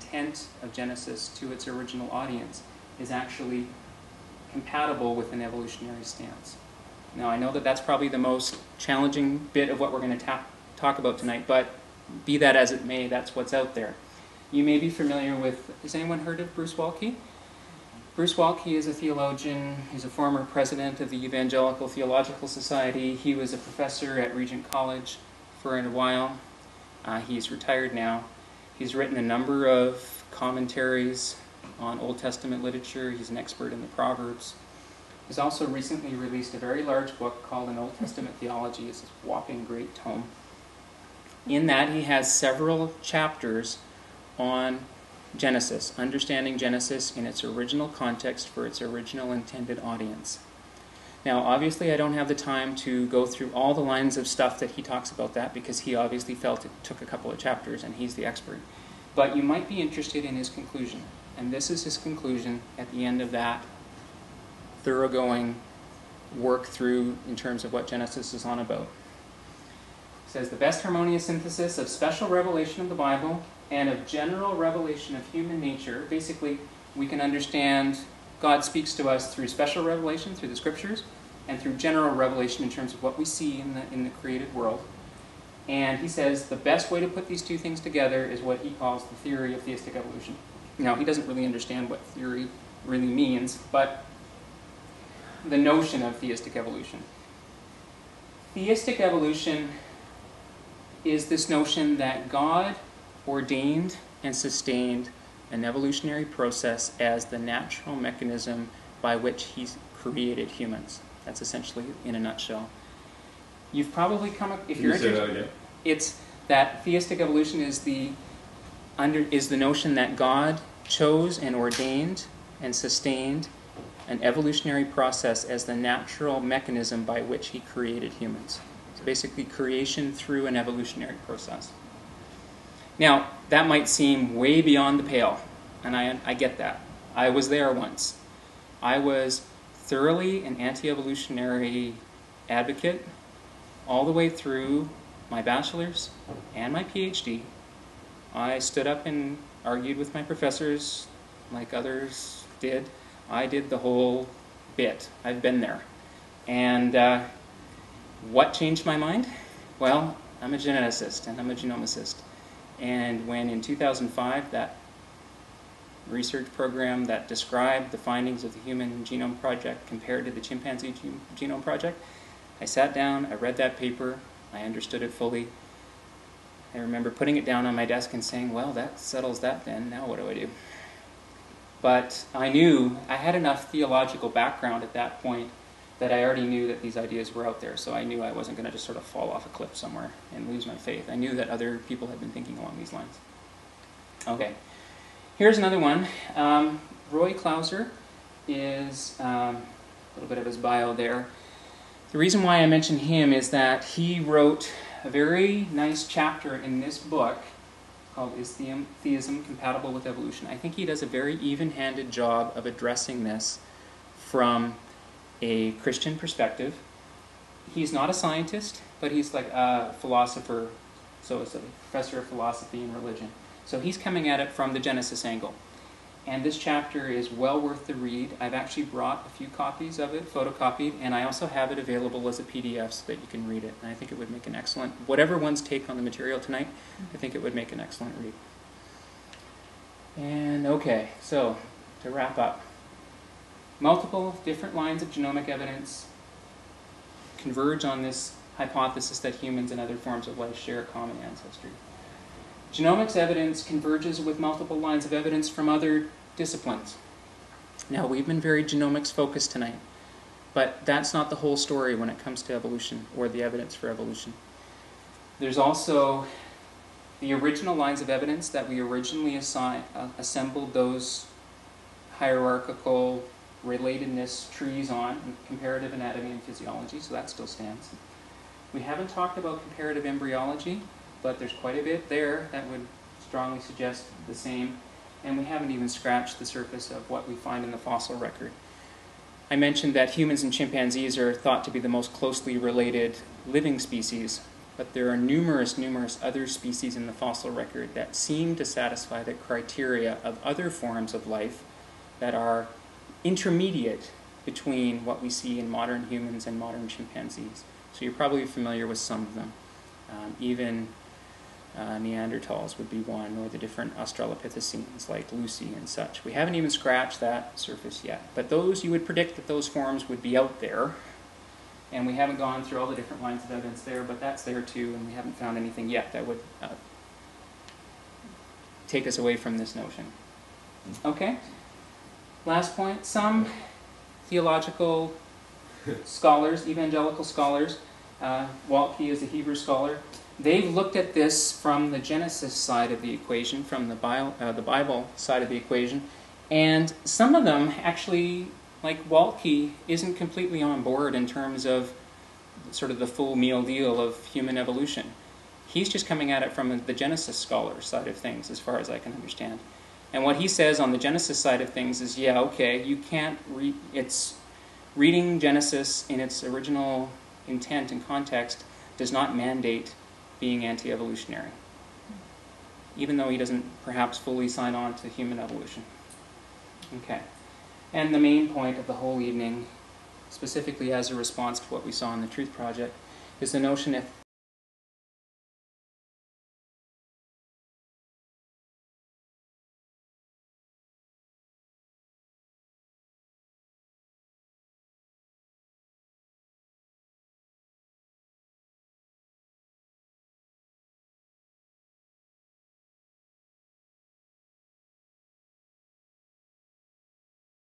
intent of Genesis to its original audience is actually compatible with an evolutionary stance. Now, I know that that's probably the most challenging bit of what we're going to talk about tonight, but be that as it may, that's what's out there. You may be familiar with, has anyone heard of Bruce Waltke? Bruce Waltke is a theologian. He's a former president of the Evangelical Theological Society. He was a professor at Regent College for a while. He's retired now. He's written a number of commentaries on Old Testament literature. He's an expert in the Proverbs. He's also recently released a very large book called An Old Testament Theology. It's a whopping great tome. In that, he has several chapters on Genesis, understanding Genesis in its original context for its original intended audience. Now, obviously, I don't have the time to go through all the lines of stuff that he talks about that, because he obviously felt it took a couple of chapters, and he's the expert. But you might be interested in his conclusion. And this is his conclusion at the end of that thoroughgoing work through in terms of what Genesis is on about. It says, the best harmonious synthesis of special revelation of the Bible and of general revelation of human nature. Basically, we can understand God speaks to us through special revelation, through the Scriptures, and through general revelation in terms of what we see in the created world. And he says the best way to put these two things together is what he calls the theory of theistic evolution. Now, he doesn't really understand what theory really means, but the notion of theistic evolution. Theistic evolution is this notion that God ordained and sustained an evolutionary process as the natural mechanism by which he's created humans. That's essentially, in a nutshell. You've probably come up, if you're interested, it's that theistic evolution is the notion that God chose and ordained and sustained an evolutionary process as the natural mechanism by which he created humans. So basically, creation through an evolutionary process. Now, that might seem way beyond the pale, and I get that. I was there once. I was thoroughly an anti-evolutionary advocate all the way through my bachelor's and my PhD. I stood up and argued with my professors like others did. I did the whole bit. I've been there. And what changed my mind? Well, I'm a geneticist and I'm a genomicist. And when in 2005 that research program that described the findings of the Human Genome Project compared to the Chimpanzee Genome Project, I sat down, I read that paper, I understood it fully. I remember putting it down on my desk and saying, well, that settles that then, now what do I do? But I knew, I had enough theological background at that point that I already knew that these ideas were out there, so I knew I wasn't going to just sort of fall off a cliff somewhere and lose my faith. I knew that other people had been thinking along these lines. Okay, here's another one. Roy Clouser is, a little bit of his bio there. The reason why I mention him is that he wrote a very nice chapter in this book called Is Theism Compatible with Evolution? I think he does a very even-handed job of addressing this from a Christian perspective. He's not a scientist, but he's like a philosopher, so it's a professor of philosophy and religion. So he's coming at it from the Genesis angle. And this chapter is well worth the read. I've actually brought a few copies of it, photocopied, and I also have it available as a PDF so that you can read it. And I think it would make an excellent, whatever one's take on the material tonight, I think it would make an excellent read. And okay, so to wrap up. Multiple different lines of genomic evidence converge on this hypothesis that humans and other forms of life share a common ancestry. Genomics evidence converges with multiple lines of evidence from other disciplines. Now, we've been very genomics focused tonight, but that's not the whole story when it comes to evolution or the evidence for evolution. There's also the original lines of evidence that we originally assembled those hierarchical relatedness trees on, comparative anatomy and physiology, so that still stands. We haven't talked about comparative embryology, but there's quite a bit there that would strongly suggest the same, and we haven't even scratched the surface of what we find in the fossil record. I mentioned that humans and chimpanzees are thought to be the most closely related living species, but there are numerous other species in the fossil record that seem to satisfy the criteria of other forms of life that are intermediate between what we see in modern humans and modern chimpanzees. So you're probably familiar with some of them. Even Neanderthals would be one, or the different Australopithecines like Lucy and such. We haven't even scratched that surface yet, but those, you would predict that those forms would be out there. And we haven't gone through all the different lines of evidence there, but that's there too, and we haven't found anything yet that would take us away from this notion. Okay, last point. Some theological scholars, evangelical scholars, Waltke is a Hebrew scholar, they've looked at this from the Genesis side of the equation, from the Bible side of the equation, and some of them actually, like Waltke, isn't completely on board in terms of sort of the full meal deal of human evolution. He's just coming at it from the Genesis scholar side of things, as far as I can understand. And what he says on the Genesis side of things is, yeah, okay, you can't read, it's reading Genesis in its original intent and context does not mandate being anti-evolutionary, even though he doesn't perhaps fully sign on to human evolution. Okay. And the main point of the whole evening, specifically as a response to what we saw in the Truth Project, is the notion